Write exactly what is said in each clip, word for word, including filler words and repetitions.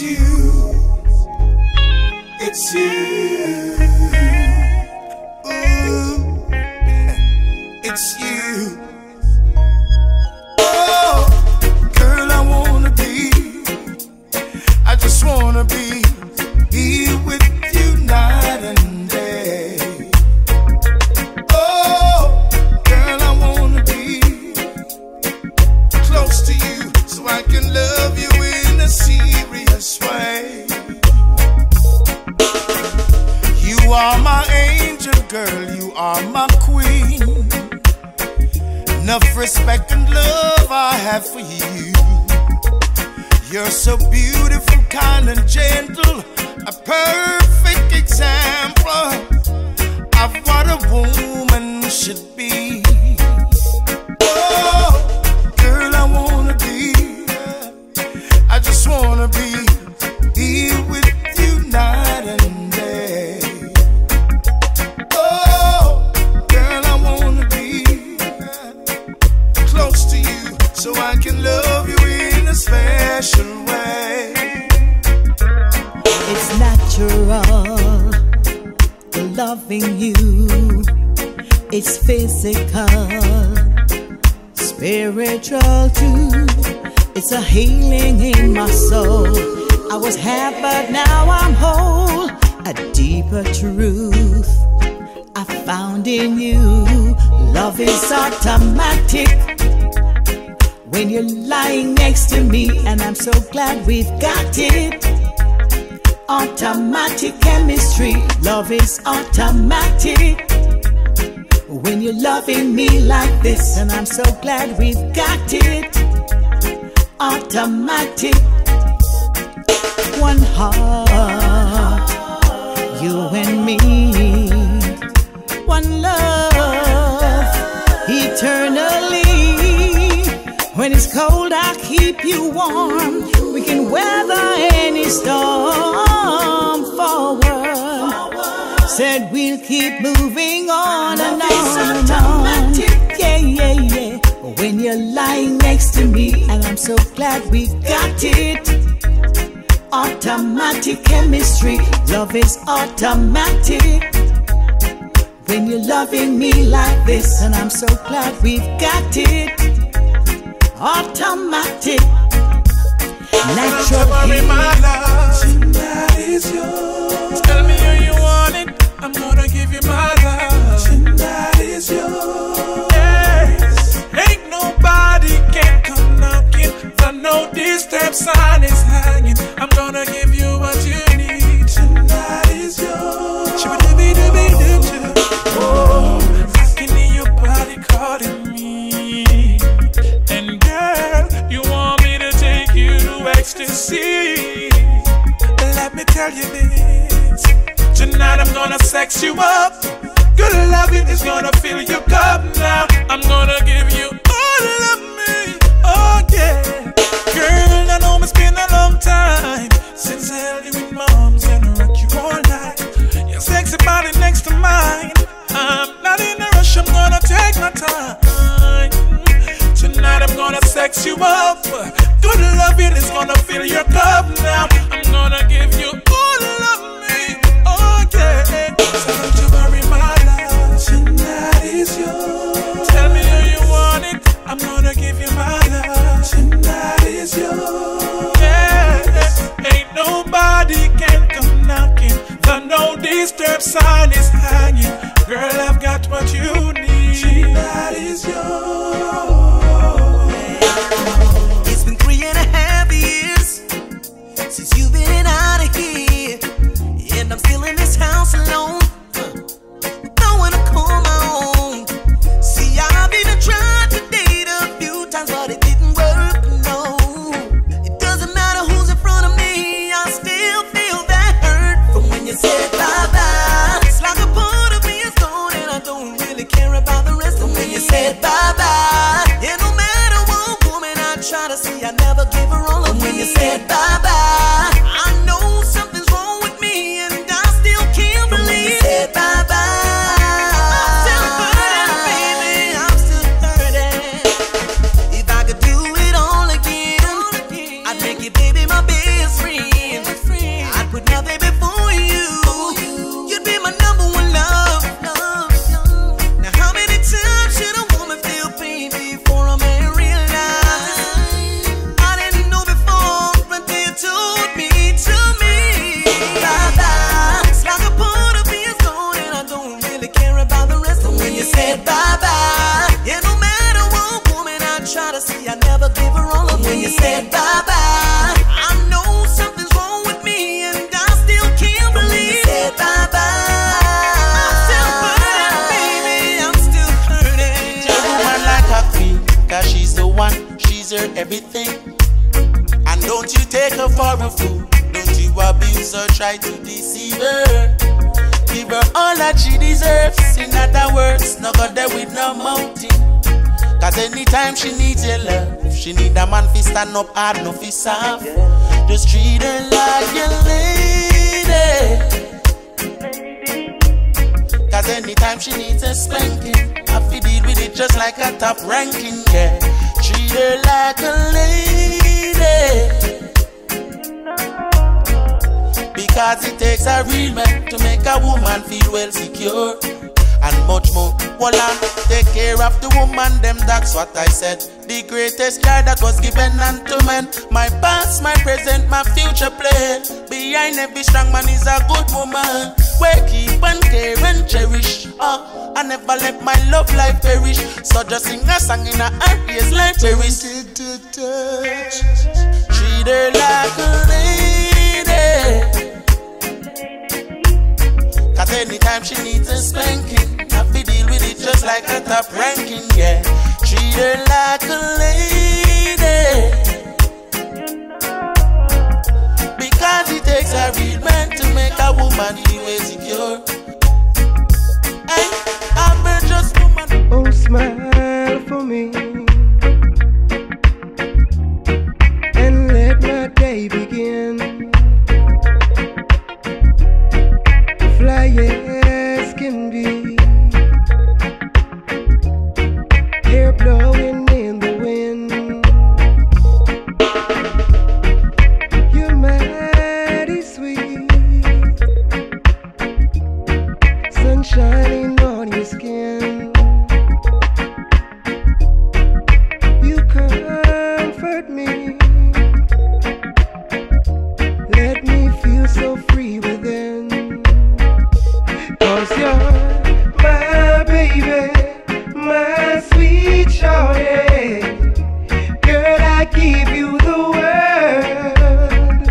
It's you, it's you, ooh, it's you. Oh, girl, I wanna be, I just wanna be, be with you night and day. Oh, girl, I wanna be close to you so I can love you in a serious way. You are my angel, girl, you are my queen. Enough respect and love I have for you. You're so beautiful, kind and gentle, a perfect example of what a woman should be. Oh, girl, I wanna be, I just wanna be, be with you night and day. Oh, girl, I wanna be close to you so I can love you in a special way. It's natural, loving you. It's physical, spiritual too. It's a healing in my soul. I was half, but now I'm whole. A deeper truth I found in you. Love is automatic when you're lying next to me, and I'm so glad we've got it. Automatic chemistry, love is automatic when you're loving me like this, and I'm so glad we've got it. Automatic, one heart, you and me, one love, eternally. When it's cold, I keep you warm. We can weather any storm. Said we'll keep moving on and on and on. Yeah, yeah, yeah. When you're lying next to me, and I'm so glad we got it. Automatic chemistry, love is automatic when you're loving me like this, and I'm so glad we've got it. Automatic, natural. My love, that is yours. Tell me who you want it. I'm gonna give you my love, and that is yours. Yes, ain't nobody can come knocking. I know this step sign is hanging. I'm gonna give you what you need, and that is yours. Oh, I can hear your body calling me, and girl, you want me to take you to ecstasy. Let me tell you this. Tonight I'm gonna sex you up. Good loving is gonna fill your cup now. I'm gonna give you all of me, oh yeah. Girl, I know it's been a long time since I held you in my arms and I rock you all night. Your sexy body next to mine. I'm not in a rush, I'm gonna take my time. Tonight I'm gonna sex you up. Good loving is gonna fill your cup now. I'm gonna give you all of me, oh yeah. So don't you worry, my love, tonight is yours. Tell me who you want it, I'm gonna give you my love, tonight is yours. Yes, ain't nobody can come knocking. The no disturb sign is hanging. Girl, I've got what you need, tonight is yours. It's been three and a half years since you've been out of here, and I'm still in this house alone. Said bye-bye, I know something's wrong with me, and I still can't believe everything. And don't you take her for a fool, don't you abuse her, try to deceive her. Give her all that she deserves, in other words, no go there with no mountain. Cause anytime she needs your love, she need a man fi stand up hard, no fi soft. Just treat her like your lady. Cause anytime she needs a spanking, I fi deal with it just like a top ranking, yeah. Treat her like a lady. Because it takes a real man to make a woman feel well secure. And much more, well, and take care of the woman, them, that's what I said. The greatest care that was given unto men. My past, my present, my future plan. Behind every strong man is a good woman. We keep and care and cherish. Oh, I never let my love life perish. So just sing a song in a happiest life perish. Treat her like a lady. Cause anytime she needs a spanking, I fi deal with it just like a top ranking, yeah. Treat her like a lady. Because it takes a real man to make a woman feel secure. Hey, I'm a just woman. Oh, smile for me and let my day begin. Fly as can be, hair blowing in the wind. You're mighty sweet, sun shining on your skin. You comfort me, let me feel so free within. You're my baby, my sweet shorty. Girl, I give you the world.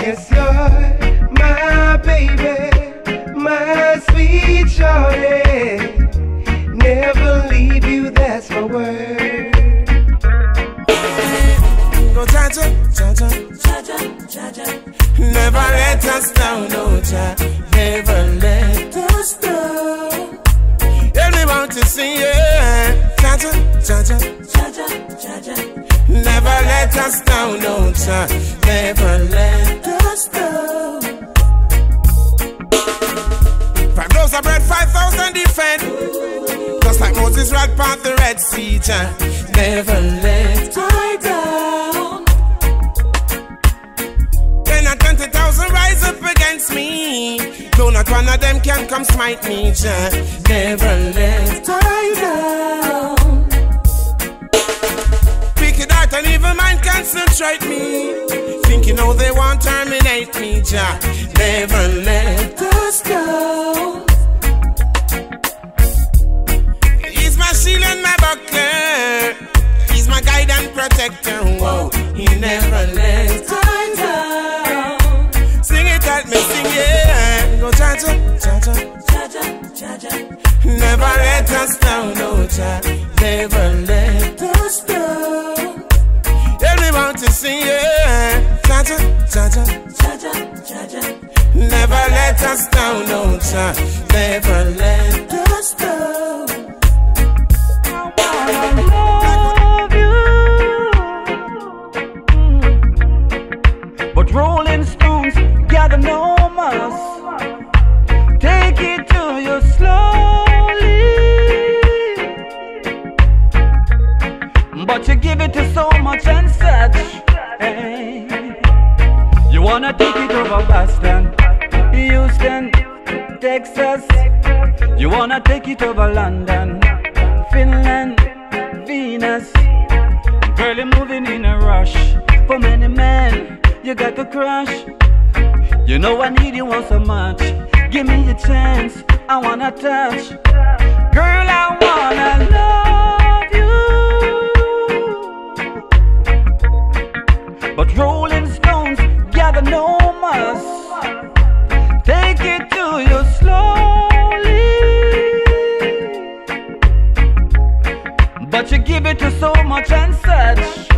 Yes, you're my baby, my sweet shorty. Never leave you, that's my word. Go cha-cha, cha-cha, cha-cha, cha-cha. Never let us down, no cha. Never let us down. Everyone to sing, yeah. Cha-cha, cha-cha, cha-cha, cha-cha. Never let us down, no cha. Never let us down. Five loaves of bread, five thousand defend. Just like Moses right past the Red Sea, cha. Never let I down. Then I twenty thousand rise up against me. No, not one of them can come smite me, ja. Never let I down. Pick it out and even mind concentrate me. Thinking how they won't terminate me, ja. Never let us down. He's my shield and my buckler. He's my guide and protector, whoa. He never lets I down. Sing it at me, sing it. Go cha-cha, cha-cha, cha-cha, cha-cha. Never let us down, no cha. Never let us down. Everyone to sing it. Cha-cha, cha-cha, cha-cha, cha-cha. Never let us down, no cha. Never let us down. Rolling stones, gotta know us. Take it to you slowly, but you give it to so much and such. Hey. You wanna take it over Boston, Houston, Texas. You wanna take it over London, Finland, Venus. Girl, you're moving in a rush. For many men you got the crush. You know I need you all so much. Give me a chance, I wanna touch. Girl, I wanna love you. But rolling stones gather no muss. Take it to you slowly, but you give it to so much and such.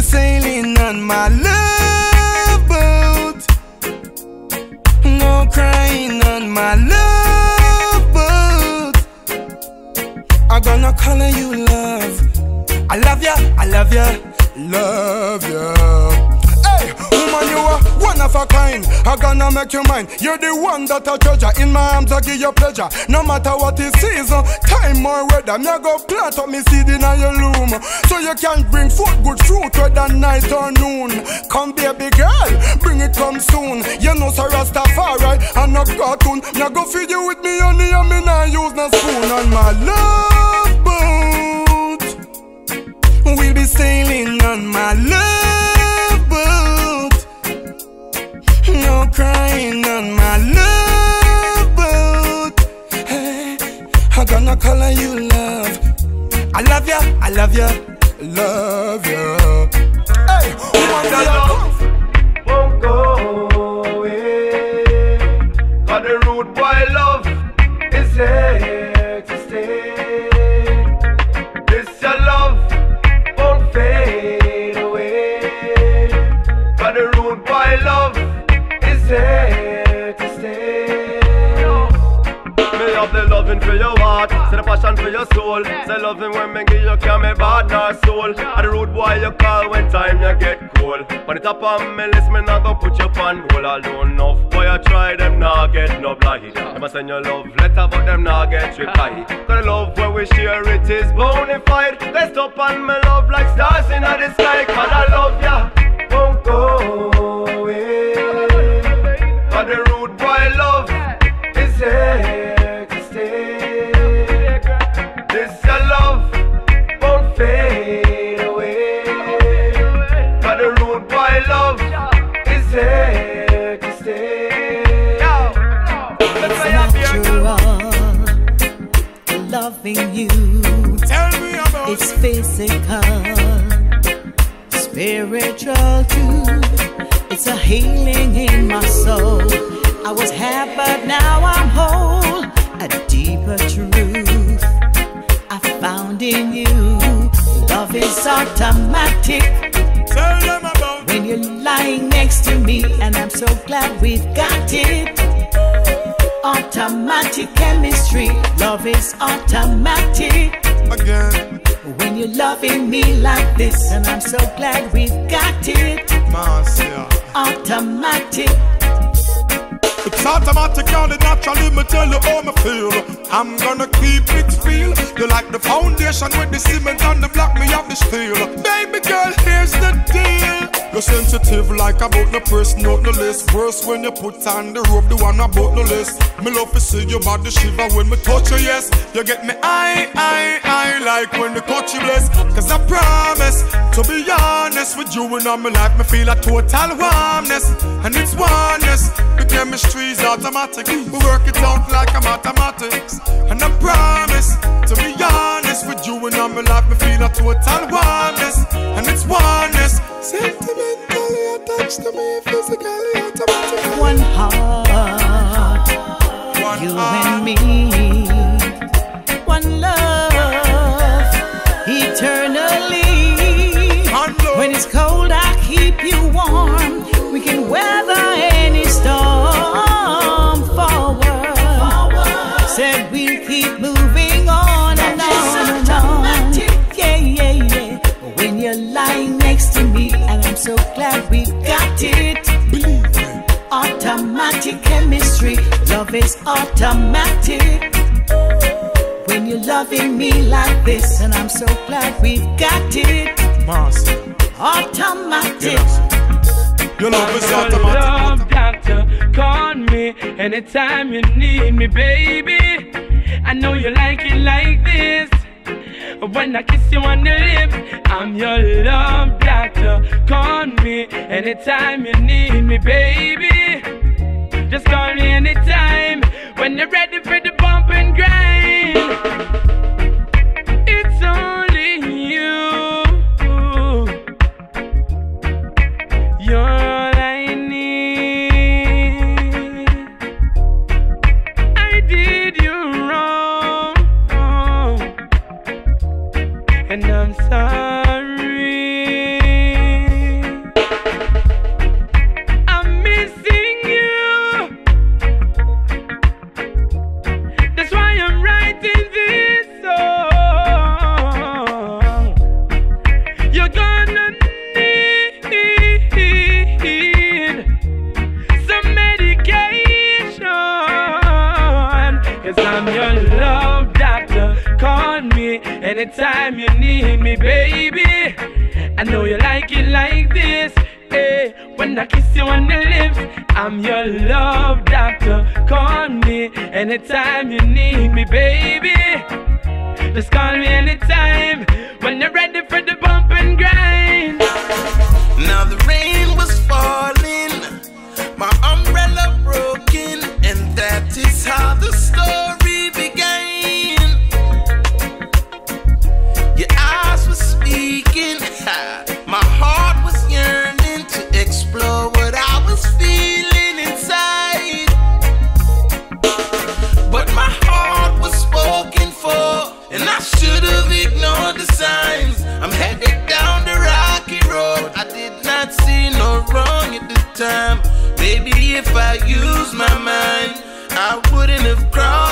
me sailing on my love boat. No crying on my love boat. I'm gonna call you love. I love ya, I love ya, love ya. Woman, you are one of a kind. I gonna make you mine. You're the one that I treasure. In my arms I give you pleasure. No matter what the season, time or weather, me I go plant up me seed in your loom, so you can bring forth good fruit whether night or noon. Come baby girl, bring it come soon. You know sir Rastafari, I'm not cartoon. Me I go feed you with me honey and me not use no spoon. On my love boat, we'll be sailing on my love. No crying on my love boat. Hey, I'm gonna call you love. I love ya, I love ya, love ya. Hey, woman, the love won't go away. Got the rude boy love is here to stay. This your love won't fade away. Got the rude boy love to stay. Me love the loving for your heart, say the passion for your soul, say loving women give you care, me bad nor soul. And the rude boy you call when time you get cold. On the top of me list, me not gon' put you on hold. Alone enough boy I try, them nah get no blight. Them a send you love letter, but them nah get reply. Cause the love when we share it is bonafide. Let's up on me love like stars in the sky. Cause I love ya won't go away. But the rude boy love is here to stay. This your love won't fade away. But the rude boy love is here to stay. It's natural loving you. Tell me about it's physical, spiritual too. It's a healing in my soul. I was half, but now I'm whole. A deeper truth I found in you. Love is automatic. Tell them about when you're lying next to me, and I'm so glad we've got it. Automatic chemistry. Love is automatic. Again. When you're loving me like this, and I'm so glad we've got it. Marcia. Automatic. It's automatic, and it naturally me tell you how me feel. I'm gonna keep it real. You like the foundation with the cement and the block, me have the steel. Baby girl, here's the deal. You're sensitive like about the press, not the list. Worse when you put on the rope, the one about the list. Me love to see your body shiver when me touch you, yes. You get me I, I, I like when me touch you, bless. Cause I promise, to be honest with you and all my life, me feel a total warmness. And it's oneness, the chemistry's automatic. We work it out like a mathematics. And I promise, to be honest with you and all my life, me feel a total warmness. And it's oneness. Sentimentally attached to me, physically automatic. One heart, one you heart. And me. One love, eternally. Love. When it's cold, I keep you warm. We can weather any storm. Forward, forward. Said we'll keep moving on and on and on. Yeah, yeah, yeah. When you're lying next to me, and I'm so glad we got it. Automatic chemistry, love is automatic. When you're loving me like this, and I'm so glad we've got it. Master. Automatic. Yes. Your love is automatic. Your love doctor, call me anytime you need me, baby. I know you like it like this. When I kiss you on the lips, I'm your love doctor. Call me anytime you need me, baby. Just call me anytime when you're ready for the bump and grind. It's only you. You're all I need. I did you wrong, and I'm sorry. anytime you need me, baby. I know you like it like this, eh? When I kiss you on the lips, I'm your love doctor. Call me anytime you need me, baby. Just call me anytime when you're ready for the bump and grind. Now the rain was falling, my umbrella broken, and that is how the story began. Your eyes were speaking, my heart was yearning to explore what I was feeling inside. But my heart was spoken for, and I should have ignored the signs. I'm headed down the rocky road. I did not see no wrong at the time. Maybe if I used my mind, I wouldn't have grown.